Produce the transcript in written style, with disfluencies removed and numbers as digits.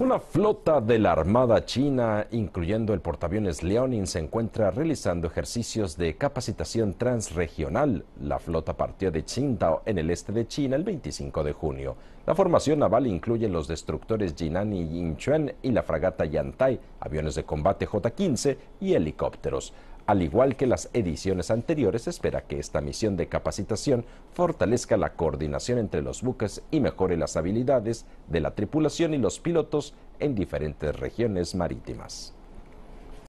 Una flota de la Armada China, incluyendo el portaaviones Liaoning, se encuentra realizando ejercicios de capacitación transregional. La flota partió de Qingdao, en el este de China, el 25 de junio. La formación naval incluye los destructores Jinan y Yinchuan y la fragata Yantai, aviones de combate J-15 y helicópteros. Al igual que las ediciones anteriores, se espera que esta misión de capacitación fortalezca la coordinación entre los buques y mejore las habilidades de la tripulación y los pilotos en diferentes regiones marítimas.